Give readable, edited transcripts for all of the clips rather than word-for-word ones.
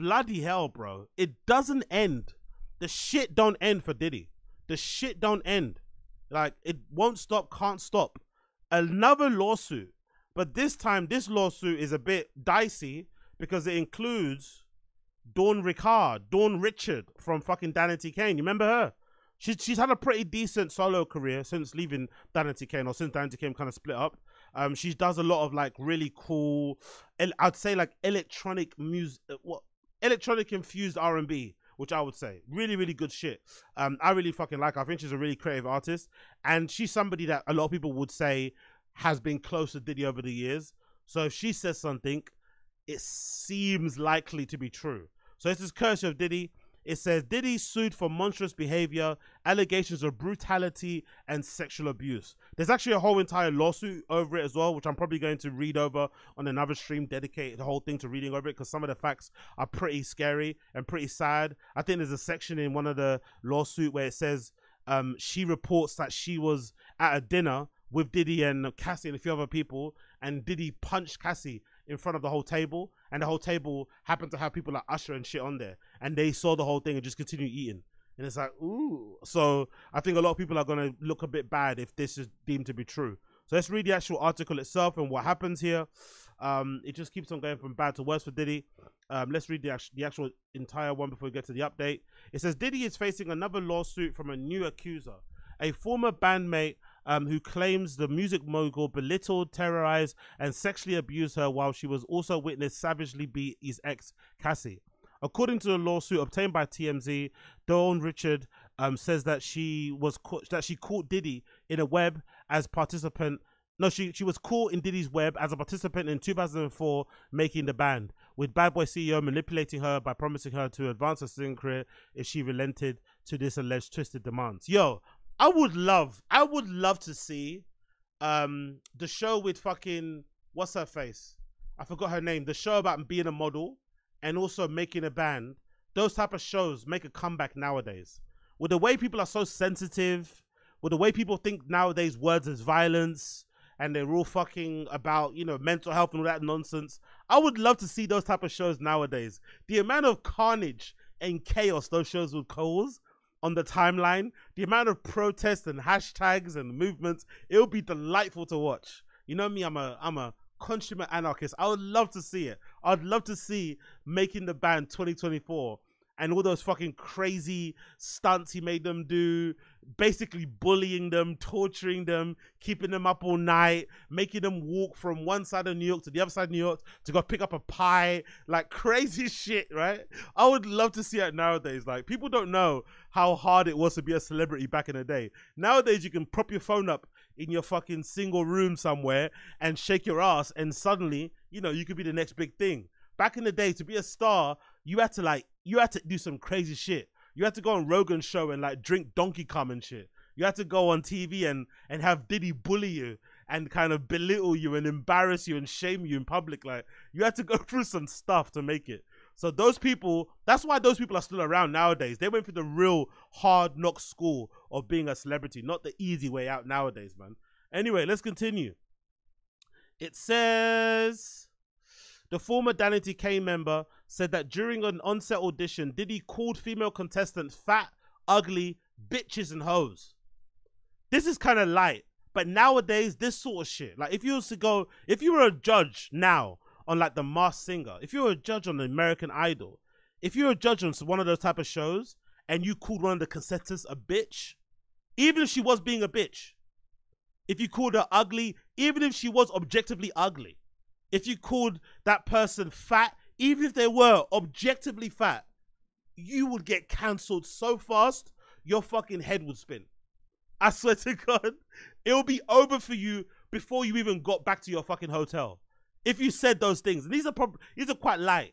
bloody hell, bro. It doesn't end. The shit don't end for Diddy. The shit don't end. Like, it won't stop, can't stop. Another lawsuit. But this time, this lawsuit is a bit dicey because it includes Dawn Richard from fucking Danity Kane. You remember her? She's had a pretty decent solo career since leaving Danity Kane, or since Danity Kane kind of split up. She does a lot of like really cool, I'd say like electronic music, electronic infused R&B, which I would say really, really good shit. I really fucking like her. I think she's a really creative artist, and she's somebody that a lot of people would say has been close to Diddy over the years. So if she says something, it seems likely to be true. So this is Curse of Diddy. It says Diddy sued for monstrous behavior, allegations of brutality and sexual abuse. There's actually a whole entire lawsuit over it as well, which I'm probably going to read over on another stream, dedicate the whole thing to reading over it, because some of the facts are pretty scary and pretty sad. I think there's a section in one of the lawsuit where it says she reports that she was at a dinner with Diddy and Cassie and a few other people, and Diddy punched Cassie in front of the whole table, and the whole table happened to have people like Usher and shit on there, and they saw the whole thing and just continued eating. And it's like, ooh. So I think a lot of people are gonna look a bit bad if this is deemed to be true. So let's read the actual article itself and what happens here. It just keeps on going from bad to worse for Diddy. Let's read the actual entire one before we get to the update. It says Diddy is facing another lawsuit from a new accuser, a former bandmate who claims the music mogul belittled, terrorized, and sexually abused her, while she was also witnessed savagely beat his ex, Cassie. According to the lawsuit obtained by TMZ, Dawn Richard says that she caught Diddy in a web as participant. No, she was caught in Diddy's web as a participant in 2004, Making the Band, with Bad Boy CEO manipulating her by promising her to advance her singing career if she relented to this alleged twisted demands. Yo. I would love to see the show with fucking, what's her face? I forgot her name. The show about being a model and also making a band. Those type of shows make a comeback nowadays. With the way people are so sensitive, with the way people think nowadays words as violence, and they're all fucking about, you know, mental health and all that nonsense. I would love to see those type of shows nowadays. The amount of carnage and chaos those shows would cause on the timeline, the amount of protests and hashtags and movements, it'll be delightful to watch. You know me, I'm a consummate anarchist. I would love to see it. I'd love to see Making the Band 2024 and all those fucking crazy stunts he made them do, basically bullying them, torturing them, keeping them up all night, making them walk from one side of New York to the other side of New York to go pick up a pie, like crazy shit, right? I would love to see that nowadays. Like, people don't know how hard it was to be a celebrity back in the day. Nowadays, you can prop your phone up in your fucking single room somewhere and shake your ass, and suddenly, you know, you could be the next big thing. Back in the day, to be a star, you had to do some crazy shit. You had to go on Rogan's show and like drink donkey cum and shit. You had to go on TV and have Diddy bully you and kind of belittle you and embarrass you and shame you in public. Like, you had to go through some stuff to make it. So those people, that's why those people are still around nowadays. They went through the real hard knock school of being a celebrity, not the easy way out nowadays, man. Anyway, let's continue. It says the former Danity Kane member said that during an on-set audition, Diddy called female contestants fat, ugly, bitches and hoes. This is kind of light, but nowadays, this sort of shit, like if you were a judge now on like The Masked Singer, if you were a judge on American Idol, if you were a judge on one of those type of shows and you called one of the contestants a bitch, even if she was being a bitch, if you called her ugly, even if she was objectively ugly, if you called that person fat, even if they were objectively fat, you would get cancelled so fast, your fucking head would spin. I swear to God, it will be over for you before you even got back to your fucking hotel. If you said those things, and these are quite light.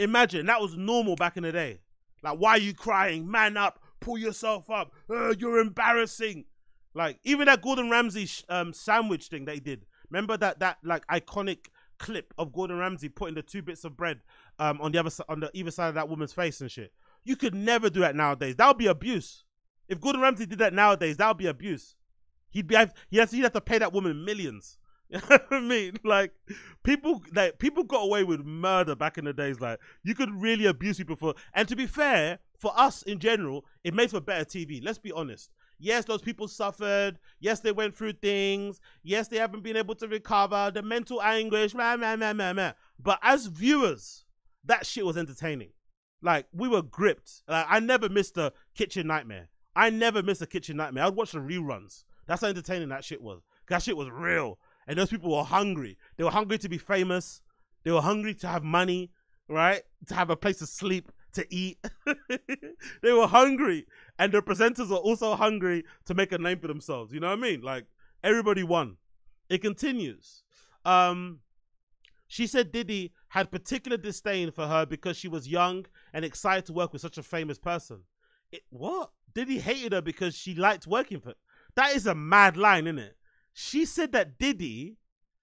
Imagine, that was normal back in the day. Like, why are you crying? Man up, pull yourself up. You're embarrassing. Like, even that Gordon Ramsay sandwich thing that he did. Remember that like iconic clip of Gordon Ramsay putting the two bits of bread on either side of that woman's face and shit? You could never do that nowadays. That would be abuse. If Gordon Ramsay did that nowadays, that would be abuse. He'd have to pay that woman millions. You know what I mean? Like, people got away with murder back in the days. Like, you could really abuse people for... And to be fair, for us in general, it makes for better TV. Let's be honest. Yes, those people suffered. Yes, they went through things. Yes, they haven't been able to recover. The mental anguish, man. But as viewers, that shit was entertaining. Like, we were gripped. Like, I never missed a Kitchen Nightmare. I'd watch the reruns. That's how entertaining that shit was. That shit was real. And those people were hungry. They were hungry to be famous. They were hungry to have money, right? To have a place to sleep, to eat. They were hungry. And the presenters were also hungry to make a name for themselves. You know what I mean? Like, everybody won. It continues. She said Diddy had particular disdain for her because she was young and excited to work with such a famous person. What? Diddy hated her because she liked working for her. That is a mad line, isn't it? She said that Diddy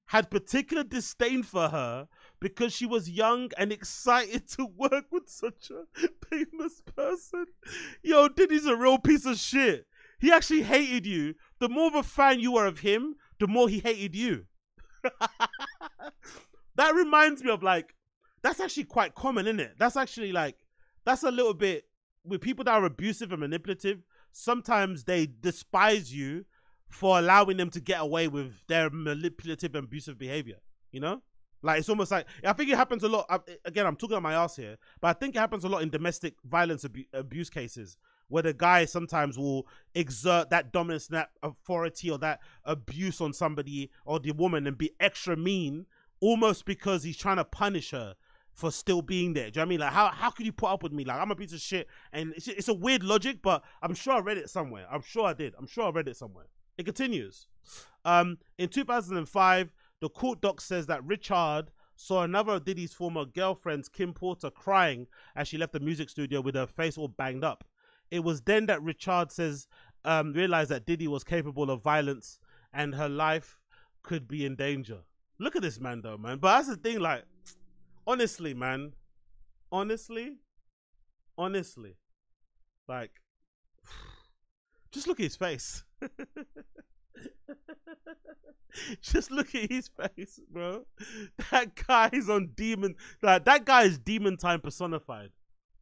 had particular disdain for her because she was young and excited to work with such a famous person. Yo, Diddy's a real piece of shit. He actually hated you. The more of a fan you were of him, the more he hated you. That reminds me of, like, that's actually quite common, isn't it? That's actually, like, that's a little bit, with people that are abusive and manipulative, sometimes they despise you for allowing them to get away with their manipulative and abusive behavior, you know? Like, it's almost like, I think it happens a lot, again, I'm talking on my ass here, but I think it happens a lot in domestic violence abuse cases, where the guy sometimes will exert that dominance, that authority, or that abuse on somebody, or the woman, and be extra mean, almost because he's trying to punish her for still being there. Do you know what I mean? Like, how could you put up with me? Like, I'm a piece of shit. And it's a weird logic, but I'm sure I read it somewhere. I'm sure I read it somewhere. It continues. In 2005, the court doc says that Richard saw another of Diddy's former girlfriends, Kim Porter, crying as she left the music studio with her face all banged up. It was then that Richard says, realized that Diddy was capable of violence and her life could be in danger. Look at this man though, man. But that's the thing, like, honestly, man, honestly, like, just look at his face. Just look at his face, bro. That guy is on demon. Like, that guy is demon time personified.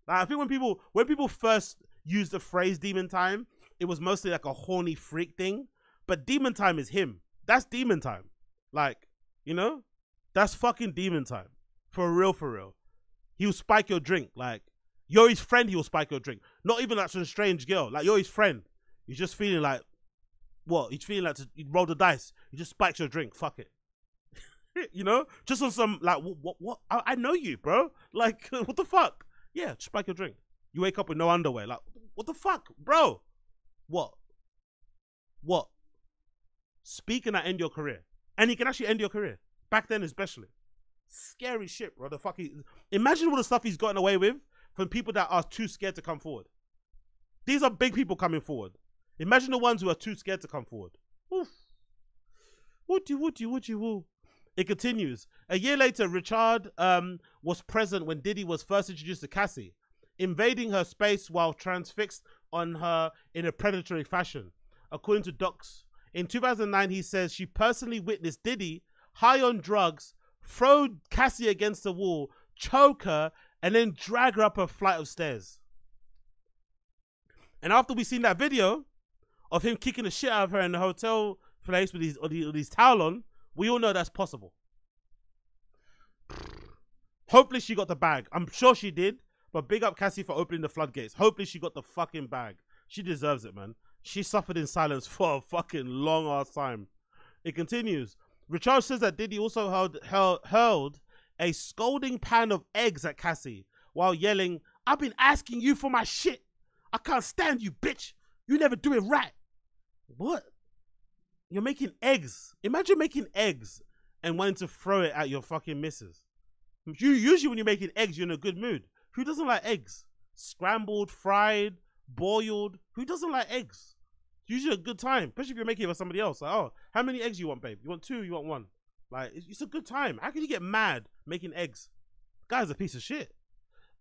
Like, I think when people first used the phrase demon time, it was mostly like a horny freak thing. But demon time is him. That's demon time. Like, you know, that's fucking demon time. For real, for real. He'll spike your drink. Like, you're his friend, he'll spike your drink. Not even like some strange girl. Like, you're his friend. You're just feeling like, what? He's feeling like you roll the dice. He just spikes your drink. Fuck it. You know? Just on some, like, what? I know you, bro. Like, what the fuck? Yeah, just spike your drink. You wake up with no underwear. Like, what the fuck, bro? What? Speak and I end your career. And he can actually end your career. Back then, especially. Scary shit, bro. The fuck he... Imagine all the stuff he's gotten away with from people that are too scared to come forward. These are big people coming forward. Imagine the ones who are too scared to come forward. Oof. Would you? It continues. A year later, Richard was present when Diddy was first introduced to Cassie, invading her space while transfixed on her in a predatory fashion. According to docs, in 2009, he says she personally witnessed Diddy, high on drugs, throw Cassie against the wall, choke her, and then drag her up a flight of stairs. And after we seen that video of him kicking the shit out of her in the hotel place with his towel on, we all know that's possible. Hopefully she got the bag. I'm sure she did, but big up Cassie for opening the floodgates. Hopefully she got the fucking bag. She deserves it, man. She suffered in silence for a fucking long ass time. It continues. Richard says that Diddy also hurled a scolding pan of eggs at Cassie while yelling, "I've been asking you for my shit. I can't stand you, bitch. You never do it right." What? You're making eggs. Imagine making eggs and wanting to throw it at your fucking missus. Usually when you're making eggs, you're in a good mood. Who doesn't like eggs? Scrambled, fried, boiled. Who doesn't like eggs? Usually a good time, especially if you're making it for somebody else. Like, oh, how many eggs you want, babe? You want two? You want one? Like, it's a good time. How can you get mad making eggs? Guy's a piece of shit.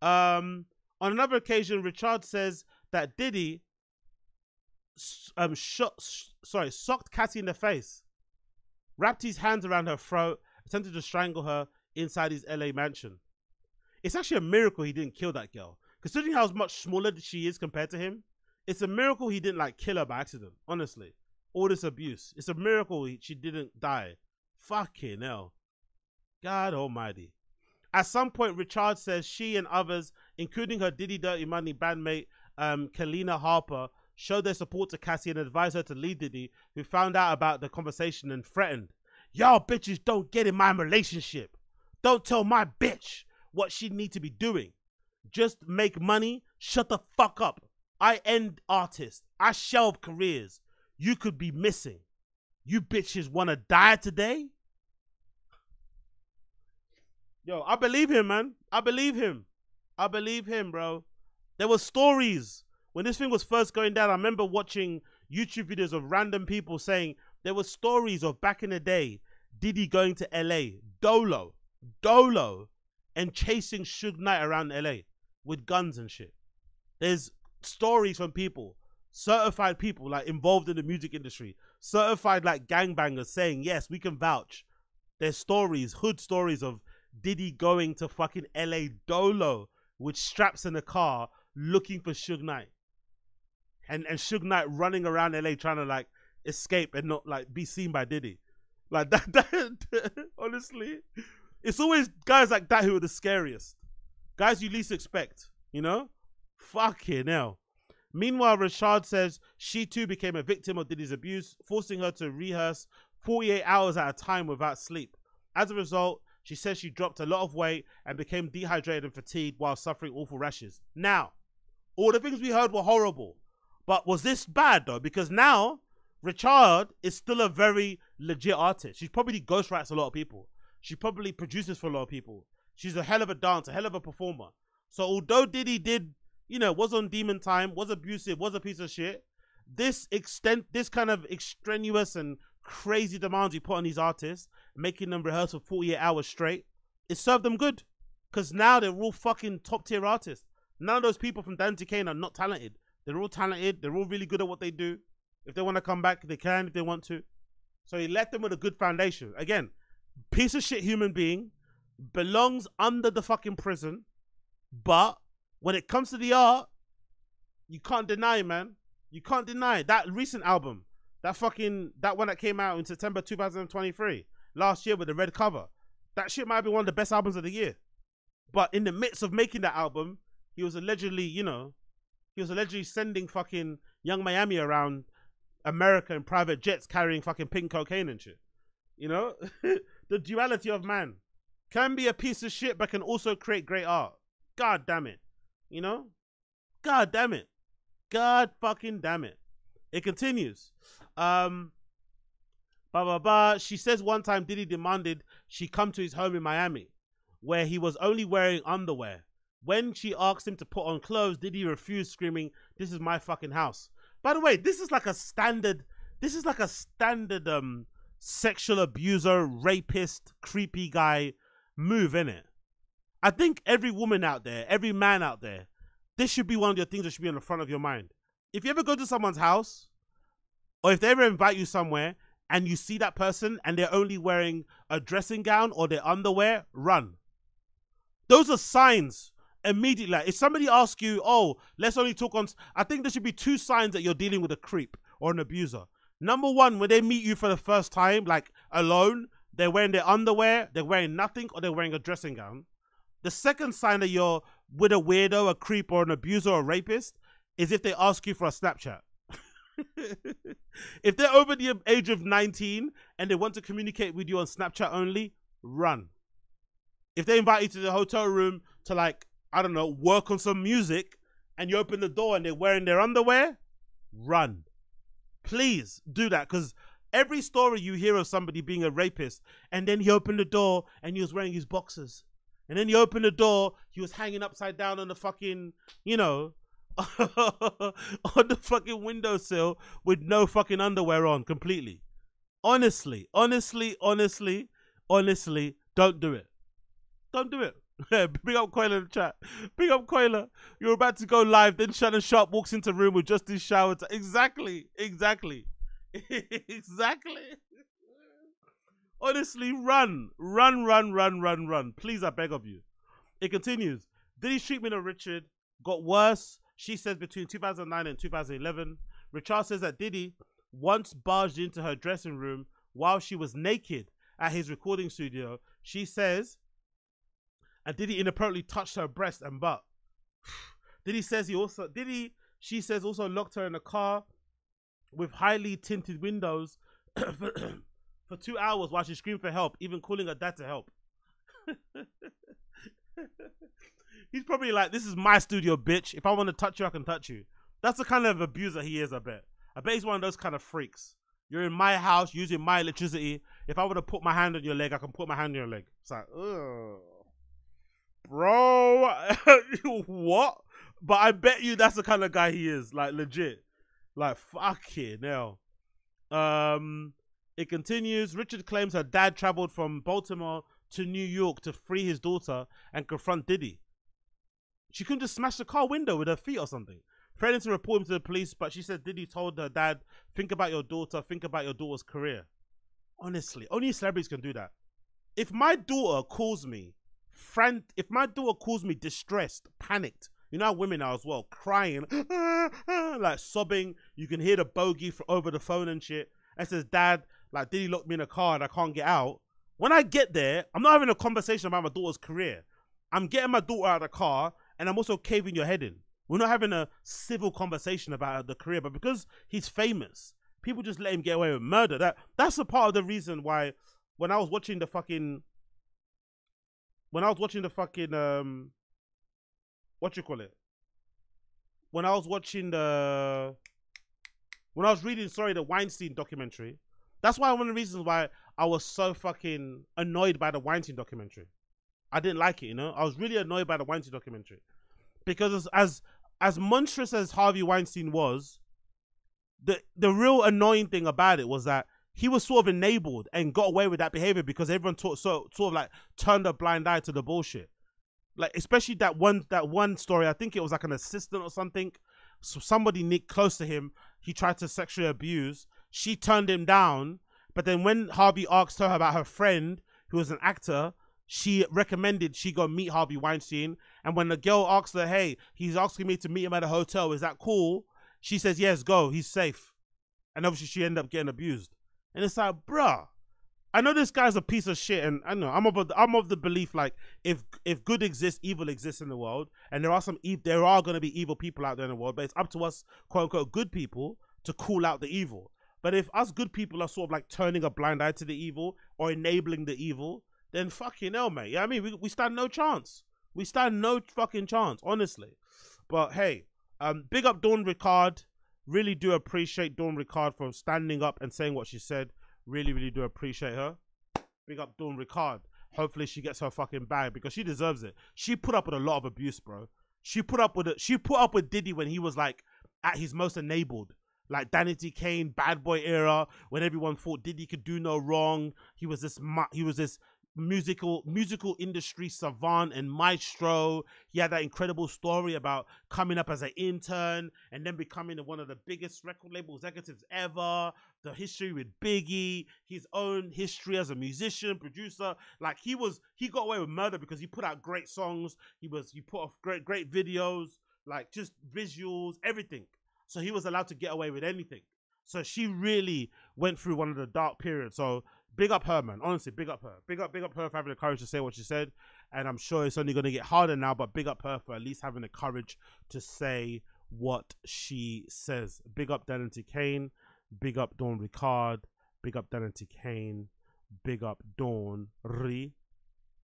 On another occasion, Richard says that Diddy socked Cassie in the face, wrapped his hands around her throat, attempted to strangle her inside his LA mansion. It's actually a miracle he didn't kill that girl. Considering how much smaller she is compared to him, it's a miracle he didn't like kill her by accident, honestly. All this abuse. It's a miracle she didn't die. Fucking hell. God almighty. At some point, Richard says she and others, including her Diddy Dirty Money bandmate, Kalina Harper, showed their support to Cassie and advised her to leave Diddy, who found out about the conversation and threatened, "Y'all bitches don't get in my relationship. Don't tell my bitch what she need to be doing. Just make money. Shut the fuck up. I end artists. I shelve careers. You could be missing. You bitches want to die today?" Yo, I believe him, man. I believe him. I believe him, bro. There were stories. When this thing was first going down, I remember watching YouTube videos of random people saying there were stories of back in the day, Diddy going to LA, dolo, and chasing Suge Knight around LA with guns and shit. There's stories from people, certified people like involved in the music industry, certified like gangbangers saying, yes, we can vouch. There's stories, hood stories of Diddy going to fucking LA dolo with straps in the car looking for Suge Knight. And Suge Knight running around LA trying to like escape and not like be seen by Diddy. Like that honestly, it's always guys like that who are the scariest. Guys you least expect, you know? Fucking hell. Meanwhile, Richard says she too became a victim of Diddy's abuse, forcing her to rehearse 48 hours at a time without sleep. As a result, she says she dropped a lot of weight and became dehydrated and fatigued while suffering awful rashes. Now, all the things we heard were horrible, but was this bad though? Because now, Richard is still a very legit artist. She probably ghostwrites a lot of people. She probably produces for a lot of people. She's a hell of a dancer, hell of a performer. So although Diddy did, you know, was on demon time, was abusive, was a piece of shit, this kind of extraneous and crazy demands he put on these artists, making them rehearse for 48 hours straight, it served them good. Because now they're all fucking top tier artists. None of those people from Danity Kane are not talented. They're all talented. They're all really good at what they do. If they want to come back, they can if they want to. So he left them with a good foundation. Again, piece of shit human being, belongs under the fucking prison. But when it comes to the art, you can't deny, man. You can't deny that recent album, that one that came out in September 2023. Last year with the red cover. That shit might be one of the best albums of the year. But in the midst of making that album, he was allegedly, you know, he was allegedly sending fucking Young Miami around America in private jets carrying fucking pink cocaine and shit. You know? The duality of man. Can be a piece of shit but can also create great art. God damn it. You know? God damn it. God fucking damn it. It continues. She says one time Diddy demanded she come to his home in Miami, where he was only wearing underwear. When she asked him to put on clothes, Diddy refused, screaming, "This is my fucking house." By the way, this is like a standard sexual abuser, rapist, creepy guy move, innit? I think every woman out there, every man out there, this should be one of your things that should be on the front of your mind. If you ever go to someone's house, or if they ever invite you somewhere, and you see that person and they're only wearing a dressing gown or their underwear, run. Those are signs immediately. Like if somebody asks you, oh, let's only talk on... I think there should be two signs that you're dealing with a creep or an abuser. Number one, when they meet you for the first time, like alone, they're wearing their underwear, they're wearing nothing, or they're wearing a dressing gown. The second sign that you're with a weirdo, a creep, or an abuser or a rapist is if they ask you for a Snapchat. If they're over the age of 19 and they want to communicate with you on Snapchat only, run. If they invite you to the hotel room to, like, I don't know, work on some music, and you open the door and they're wearing their underwear, run. Please do that, because every story you hear of somebody being a rapist, and then he opened the door and he was wearing his boxers, and then he opened the door, he was hanging upside down on the fucking, you know, on the fucking windowsill with no fucking underwear on completely. Honestly, don't do it. Don't do it. Big up Coiler in the chat. Big up Coiler. You're about to go live, then Shannon Sharp walks into the room with just his shower. Exactly. Honestly, run. Please, I beg of you. It continues. Diddy's treatment of Richard got worse, she says, between 2009 and 2011. Richard says that Diddy once barged into her dressing room while she was naked at his recording studio. She says, and Diddy inappropriately touched her breast and butt. She says also locked her in a car with highly tinted windows for 2 hours while she screamed for help, even calling her dad to help. He's probably like, this is my studio, bitch. If I want to touch you, I can touch you. That's the kind of abuser he is, I bet. I bet he's one of those kind of freaks. You're in my house using my electricity. If I were to put my hand on your leg, I can put my hand on your leg. It's like, ugh. Bro, what? But I bet you that's the kind of guy he is. Like, legit. Like, fucking hell. It continues. Richard claims her dad traveled from Baltimore to New York to free his daughter and confront Diddy. She couldn't just smash the car window with her feet or something. Threatening to report him to the police, but she said Diddy told her dad, think about your daughter, think about your daughter's career. Honestly, only celebrities can do that. If my daughter calls me distressed, panicked, you know how women are as well, crying, like sobbing, you can hear the bogey from over the phone and shit, and says, dad, like Diddy locked me in a car and I can't get out. When I get there, I'm not having a conversation about my daughter's career. I'm getting my daughter out of the car and I'm also caving your head in. We're not having a civil conversation about the career, but because he's famous, people just let him get away with murder. That's a part of the reason why when I was watching the fucking, when I was reading, sorry, the Weinstein documentary, that's why one of the reasons why I was so fucking annoyed by the Weinstein documentary. I didn't like it, you know? I was really annoyed by the Weinstein documentary. Because as monstrous as Harvey Weinstein was, the real annoying thing about it was that he was sort of enabled and got away with that behavior because everyone sort of like turned a blind eye to the bullshit. Like, especially that one story, I think it was like an assistant or something. So somebody nicked close to him. He tried to sexually abuse. She turned him down. But then when Harvey asked her about her friend, who was an actor, she recommended she go meet Harvey Weinstein. And when the girl asked her, hey, he's asking me to meet him at a hotel, is that cool? She says, yes, go, he's safe. And obviously she ended up getting abused. And it's like, bruh, I know this guy's a piece of shit. And I know, I'm of the belief, like, if good exists, evil exists in the world. And there are going to be evil people out there in the world, but it's up to us, quote unquote, good people to call out the evil. But if us good people are sort of like turning a blind eye to the evil or enabling the evil, then fucking hell, mate. You know what I mean? We stand no chance. We stand no fucking chance, honestly. But hey, big up Dawn Richard. Really do appreciate Dawn Richard for standing up and saying what she said. Really, really do appreciate her. Big up Dawn Richard. Hopefully she gets her fucking bag because she deserves it. She put up with a lot of abuse, bro. She put up with Diddy when he was like at his most enabled. Like Danity Kane, Bad Boy era, when everyone thought Diddy could do no wrong. He was this musical industry savant and maestro. He had that incredible story about coming up as an intern and then becoming one of the biggest record label executives ever. The history with Biggie, his own history as a musician, producer. Like he got away with murder because he put out great songs. He put off great videos, like just visuals, everything. So he was allowed to get away with anything. So she really went through one of the dark periods. So big up her, man. Honestly, big up her. Big up her for having the courage to say what she said. And I'm sure it's only going to get harder now, but big up her for at least having the courage to say what she says. Big up Danity Kane. Big up Dawn Richard. Big up Danity Kane. Big up Dawn Richard.